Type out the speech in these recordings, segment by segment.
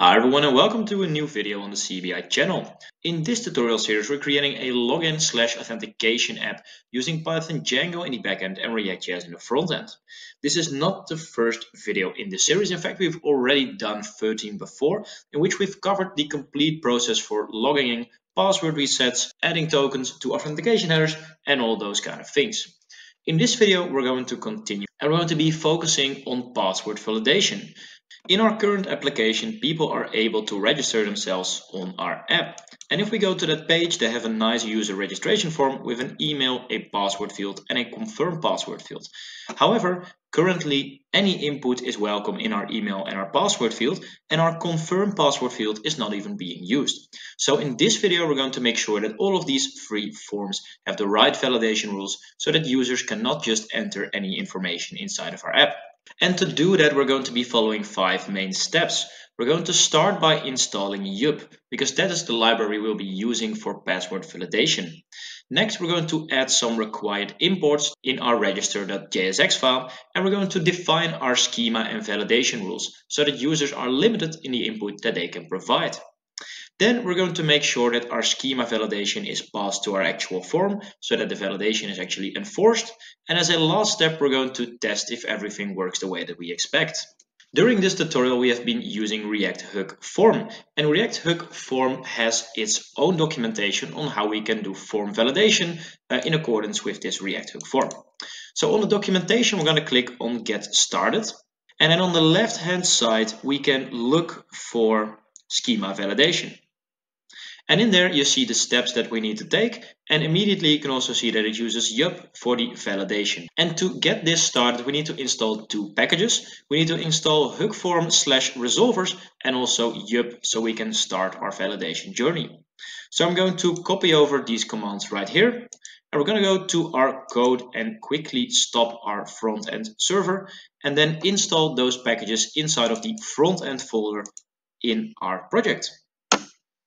Hi everyone and welcome to a new video on the CBI channel. In this tutorial series we're creating a login / authentication app using Python Django in the backend and React.js in the frontend. This is not the first video in this series. In fact, we've already done 13 before, in which we've covered the complete process for logging in, password resets, adding tokens to authentication headers and all those kind of things. In this video we're going to continue and we're going to be focusing on password validation. In our current application, people are able to register themselves on our app. And if we go to that page, they have a nice user registration form with an email, a password field and a confirm password field. However, currently any input is welcome in our email and our password field, and our confirm password field is not even being used. So in this video, we're going to make sure that all of these three forms have the right validation rules so that users cannot just enter any information inside of our app. And to do that, we're going to be following 5 main steps. We're going to start by installing Yup, because that is the library we'll be using for password validation. Next, we're going to add some required imports in our register.jsx file, and we're going to define our schema and validation rules so that users are limited in the input that they can provide. Then we're going to make sure that our schema validation is passed to our actual form so that the validation is actually enforced. And as a last step, we're going to test if everything works the way that we expect. During this tutorial, we have been using React Hook Form, and React Hook Form has its own documentation on how we can do form validation in accordance with this React Hook Form. So on the documentation, we're going to click on Get Started. And then on the left-hand side, we can look for schema validation. And in there you see the steps that we need to take, and immediately you can also see that it uses Yup for the validation. And to get this started, we need to install 2 packages. We need to install Hook Form / resolvers and also Yup so we can start our validation journey. So I'm going to copy over these commands right here. And we're going to go to our code and quickly stop our front-end server and then install those packages inside of the front-end folder in our project.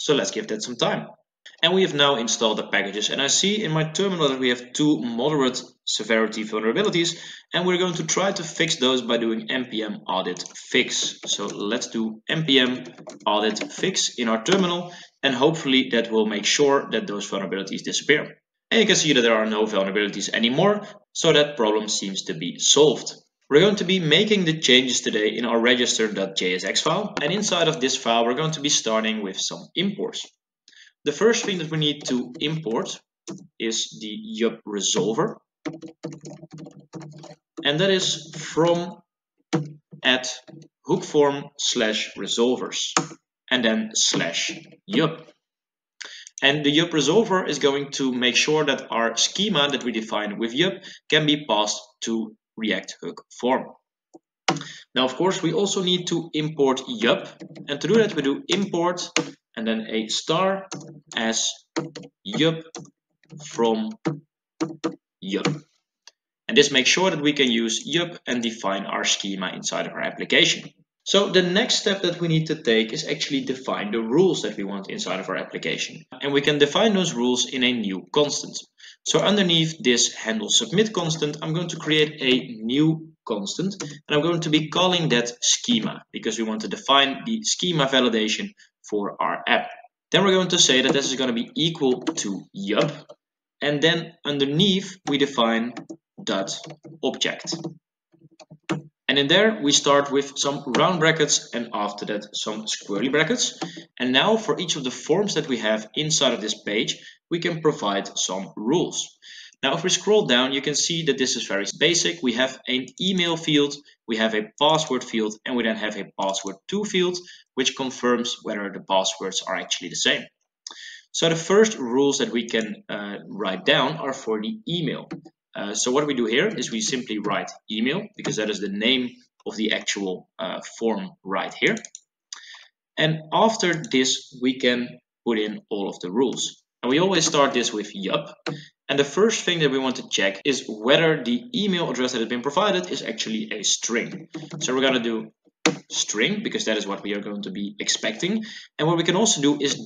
So let's give that some time. And we have now installed the packages, and I see in my terminal that we have 2 moderate severity vulnerabilities, and we're going to try to fix those by doing npm audit fix. So let's do npm audit fix in our terminal, and hopefully that will make sure that those vulnerabilities disappear. And you can see that there are no vulnerabilities anymore, so that problem seems to be solved. We're going to be making the changes today in our register.jsx file, and inside of this file we're going to be starting with some imports. The first thing that we need to import is the Yup resolver, and that is from @hookform /resolvers and then /Yup. And the Yup resolver is going to make sure that our schema that we defined with Yup can be passed to React Hook Form. Now, of course, we also need to import Yup, and to do that, we do import and then a star as Yup from Yup. And this makes sure that we can use Yup and define our schema inside of our application. So the next step that we need to take is actually define the rules that we want inside of our application. And we can define those rules in a new constant. So underneath this handle submit constant, I'm going to create a new constant, and I'm going to be calling that schema because we want to define the schema validation for our app. Then we're going to say that this is going to be equal to Yup, and then underneath we define .object. And in there, we start with some round brackets and after that some squirrely brackets. And now for each of the forms that we have inside of this page, we can provide some rules. Now, if we scroll down, you can see that this is very basic. We have an email field, we have a password field, and we then have a password2 field, which confirms whether the passwords are actually the same. So the first rules that we can write down are for the email. So what we do here is we simply write email, because that is the name of the actual form right here. And after this, we can put in all of the rules. And we always start this with Yup. And the first thing that we want to check is whether the email address that has been provided is actually a string. So we're going to do string, because that is what we are going to be expecting. And what we can also do is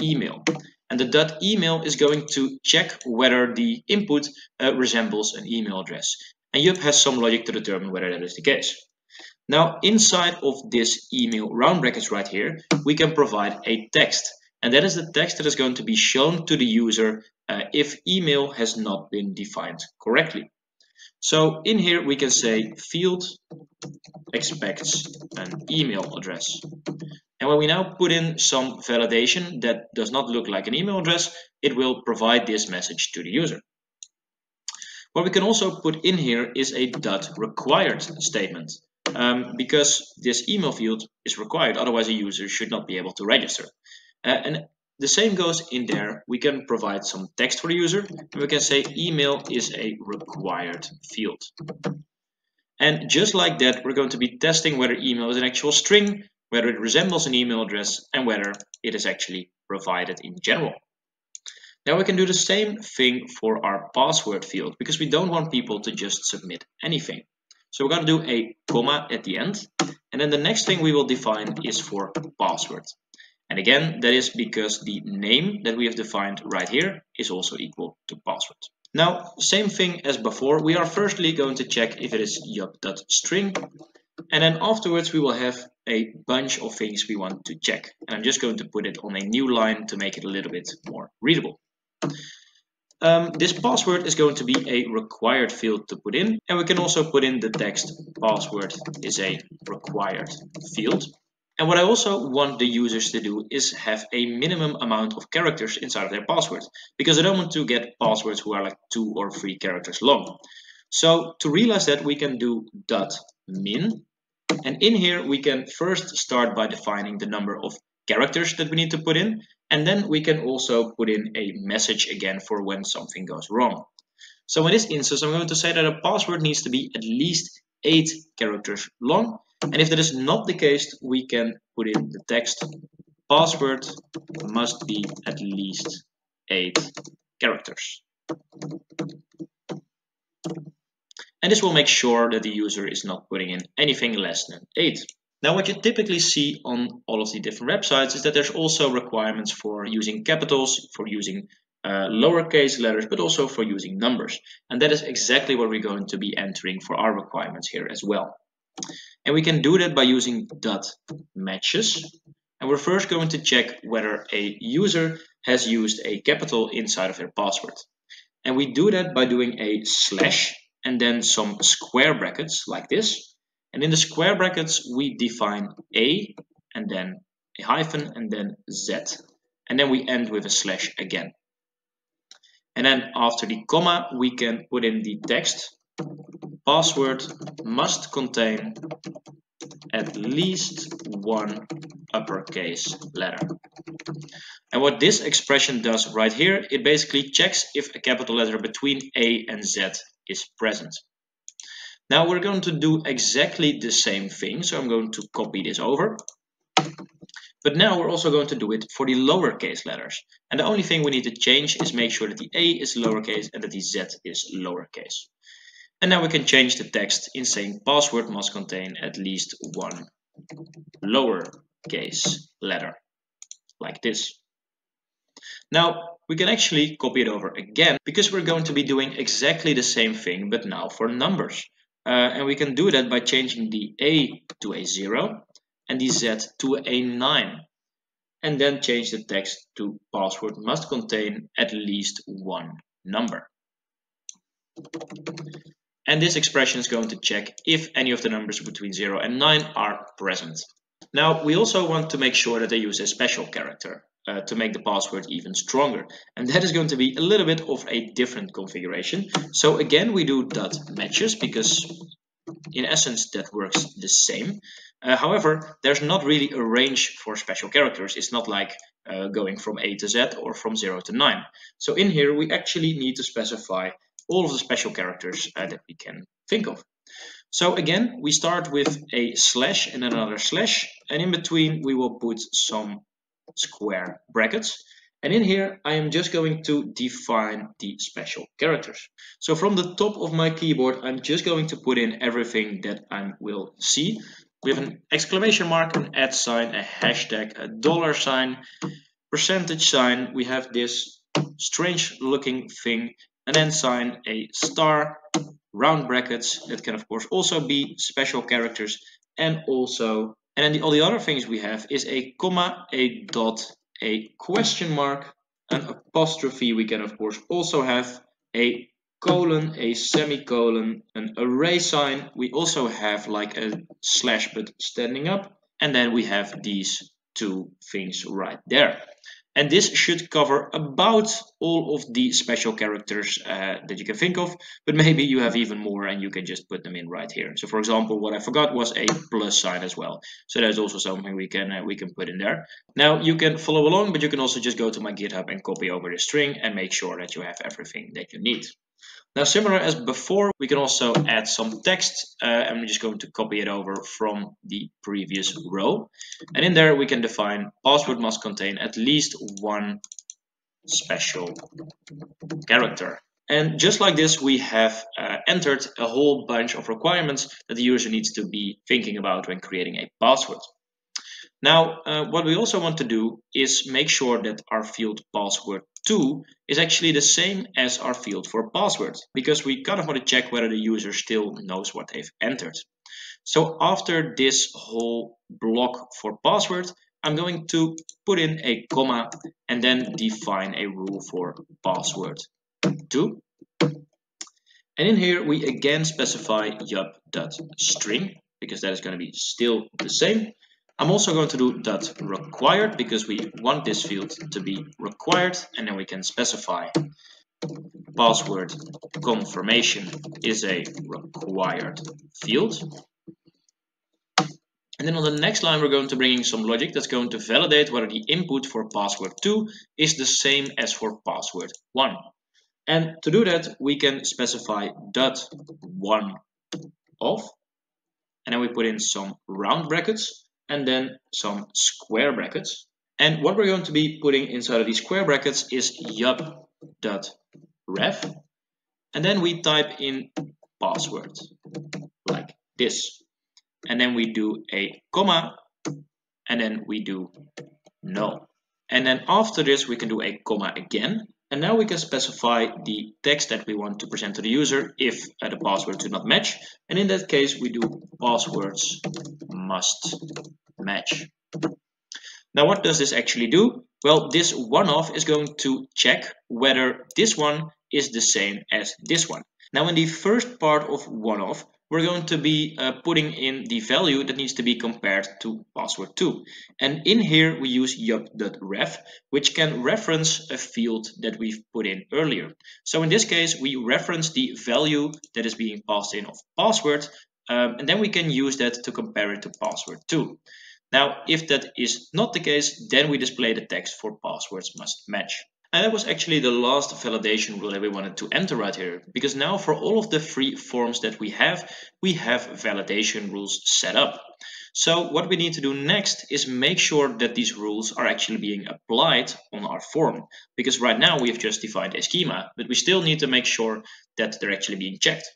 .email. And the .email is going to check whether the input resembles an email address. And Yup has some logic to determine whether that is the case. Now, inside of this email round brackets right here, we can provide a text. And that is the text that is going to be shown to the user if email has not been defined correctly. So in here, we can say field expects an email address. And when we now put in some validation that does not look like an email address, it will provide this message to the user. What we can also put in here is a .required statement, because this email field is required, otherwise a user should not be able to register. And the same goes in there. We can provide some text for the user, and we can say email is a required field. And just like that, we're going to be testing whether email is an actual string, whether it resembles an email address, and whether it is actually provided in general. Now we can do the same thing for our password field, because we don't want people to just submit anything. So we're going to do a comma at the end, and then the next thing we will define is for password. And again, that is because the name that we have defined right here is also equal to password. Now, same thing as before, we are firstly going to check if it is yup.string, and then afterwards we will have a bunch of things we want to check. And I'm just going to put it on a new line to make it a little bit more readable. This password is going to be a required field to put in, and we can also put in the text password is a required field. And what I also want the users to do is have a minimum amount of characters inside of their password, because I don't want to get passwords who are like 2 or 3 characters long. So to realize that, we can do .min, and in here we can first start by defining the number of characters that we need to put in, and then we can also put in a message again for when something goes wrong. So in this instance, I'm going to say that a password needs to be at least 8 characters long. And if that is not the case, we can put in the text password must be at least 8 characters. And this will make sure that the user is not putting in anything less than 8. Now, what you typically see on all of the different websites is that there's also requirements for using capitals, for using lowercase letters, but also for using numbers. And that is exactly what we're going to be entering for our requirements here as well. And we can do that by using .matches. And we're first going to check whether a user has used a capital inside of their password. And we do that by doing a slash and then some square brackets like this. And in the square brackets, we define A and then a hyphen and then Z. And then we end with a slash again. And then after the comma, we can put in the text. Password must contain at least 1 uppercase letter. And what this expression does right here, it basically checks if a capital letter between A and Z is present. Now we're going to do exactly the same thing, so I'm going to copy this over. But now we're also going to do it for the lowercase letters. And the only thing we need to change is make sure that the A is lowercase and that the Z is lowercase. And now we can change the text in saying password must contain at least 1 lowercase letter, like this. Now we can actually copy it over again, because we're going to be doing exactly the same thing, but now for numbers. And we can do that by changing the A to a 0 and the Z to a 9. And then change the text to password must contain at least 1 number. And this expression is going to check if any of the numbers between 0 and 9 are present. Now, we also want to make sure that they use a special character to make the password even stronger. And that is going to be a little bit of a different configuration. So again, we do .matches because in essence that works the same. However, there's not really a range for special characters. It's not like going from A to Z or from 0 to 9. So in here, we actually need to specify all of the special characters that we can think of. So again, we start with a slash and another slash, and in between we will put some square brackets. And in here, I am just going to define the special characters. So from the top of my keyboard, I'm just going to put in everything that I will see. We have an exclamation mark, an at sign, a hashtag, a $, %. We have this strange looking thing. And then sign a star, round brackets, that can of course also be special characters, and also. And then all the other things we have is a comma, a dot, a question mark, an apostrophe. We can, of course, also have a colon, a semicolon, an array sign. We also have like a slash, but standing up. And then we have these two things right there. And this should cover about all of the special characters that you can think of, but maybe you have even more and you can just put them in right here. So for example, what I forgot was a plus sign as well. So there's also something we can put in there. Now you can follow along, but you can also just go to my GitHub and copy over the string and make sure that you have everything that you need. Now, similar as before, we can also add some text. I'm just going to copy it over from the previous row. And in there, we can define password must contain at least one special character. And just like this, we have entered a whole bunch of requirements that the user needs to be thinking about when creating a password. Now, what we also want to do is make sure that our field password 2 is actually the same as our field for password, because we kind of want to check whether the user still knows what they've entered. So after this whole block for password, I'm going to put in a comma and then define a rule for password 2. And in here, we again specify yup.string, because that is going to be still the same. I'm also going to do dot required because we want this field to be required, and then we can specify password confirmation is a required field. And then on the next line, we're going to bring in some logic that's going to validate whether the input for password 2 is the same as for password 1. And to do that, we can specify dot one of, and then we put in some round brackets and then some square brackets. And what we're going to be putting inside of these square brackets is yup.ref. And then we type in password, like this. And then we do a comma, and then we do no. And then after this, we can do a comma again. And now we can specify the text that we want to present to the user if the passwords do not match. And in that case, we do passwords must match. Now, what does this actually do? Well, this one-off is going to check whether this one is the same as this one. Now, in the first part of one-off, we're going to be putting in the value that needs to be compared to password 2. And in here, we use yup.ref, which can reference a field that we've put in earlier. So in this case, we reference the value that is being passed in of password, and then we can use that to compare it to password 2. Now, if that is not the case, then we display the text for passwords must match. And that was actually the last validation rule that we wanted to enter right here, because now for all of the free forms that we have validation rules set up. So what we need to do next is make sure that these rules are actually being applied on our form, because right now we have just defined a schema, but we still need to make sure that they're actually being checked.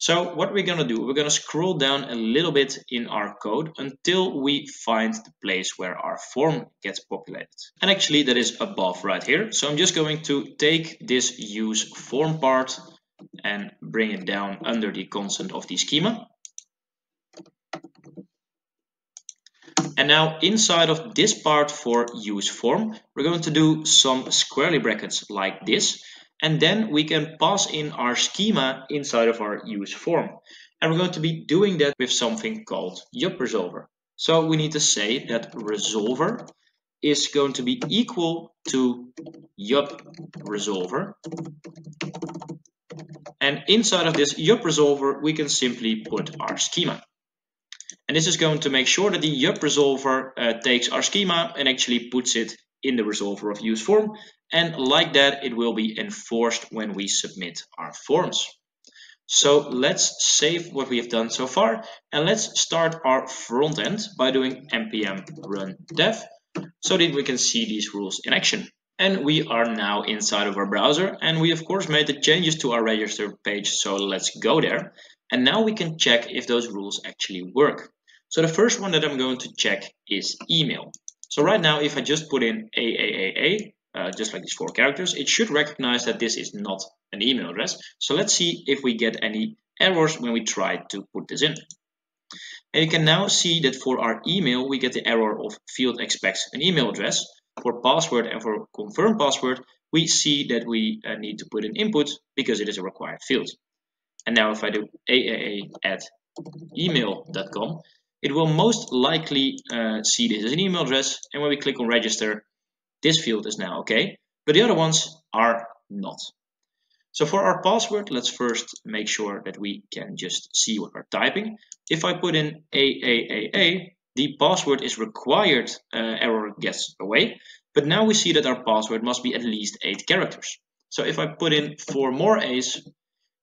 So what we're going to do, we're going to scroll down a little bit in our code until we find the place where our form gets populated. And actually that is above right here. So I'm just going to take this use form part and bring it down under the constant of the schema. And now inside of this part for use form, we're going to do some squarely brackets like this. And then we can pass in our schema inside of our use form. And we're going to be doing that with something called Yup resolver. So we need to say that resolver is going to be equal to Yup resolver. And inside of this Yup resolver, we can simply put our schema. And this is going to make sure that the Yup resolver takes our schema and actually puts it in the resolver of use form, and like that it will be enforced when we submit our forms. So let's save what we have done so far, and let's start our front end by doing npm run dev so that we can see these rules in action. And we are now inside of our browser, and we of course made the changes to our register page, so let's go there. And now we can check if those rules actually work. So the first one that I'm going to check is email. So right now, if I just put in AAAA, just like these 4 characters, it should recognize that this is not an email address. So let's see if we get any errors when we try to put this in. And you can now see that for our email, we get the error of field expects an email address. For password and for confirm password, we see that we need to put an input because it is a required field. And now if I do aaa@email.com, it will most likely see this as an email address. And when we click on register, this field is now okay, but the other ones are not. So for our password, let's first make sure that we can just see what we're typing. If I put in AAAA, the password is required, error gets away, but now we see that our password must be at least 8 characters. So if I put in 4 more A's,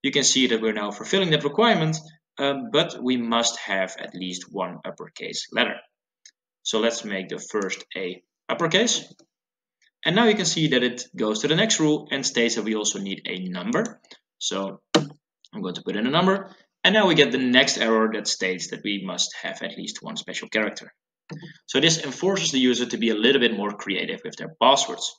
you can see that we're now fulfilling that requirement, but we must have at least 1 uppercase letter. So let's make the first A uppercase. And now you can see that it goes to the next rule and states that we also need a number. So I'm going to put in a number. And now we get the next error that states that we must have at least 1 special character. So this enforces the user to be a little bit more creative with their passwords.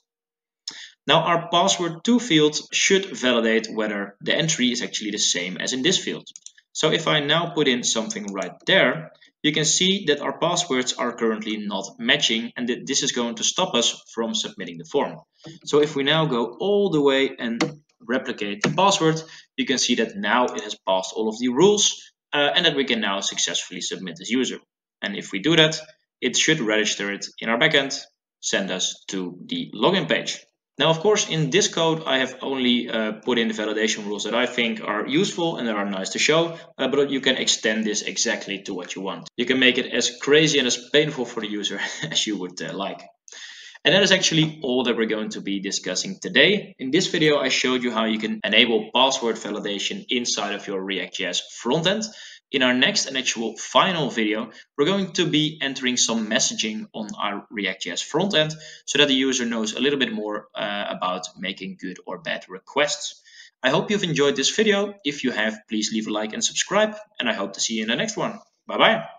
Now our password to field should validate whether the entry is actually the same as in this field. So if I now put in something right there, you can see that our passwords are currently not matching and that this is going to stop us from submitting the form. So if we now go all the way and replicate the password, you can see that now it has passed all of the rules and that we can now successfully submit this user. And if we do that, it should register it in our backend, send us to the login page. Now, of course, in this code, I have only put in the validation rules that I think are useful and that are nice to show, but you can extend this exactly to what you want. You can make it as crazy and as painful for the user as you would like. And that is actually all that we're going to be discussing today. In this video, I showed you how you can enable password validation inside of your React.js frontend. In our next and actual final video, we're going to be entering some messaging on our React.js frontend so that the user knows a little bit more about making good or bad requests. I hope you've enjoyed this video. If you have, please leave a like and subscribe, and I hope to see you in the next one. Bye-bye.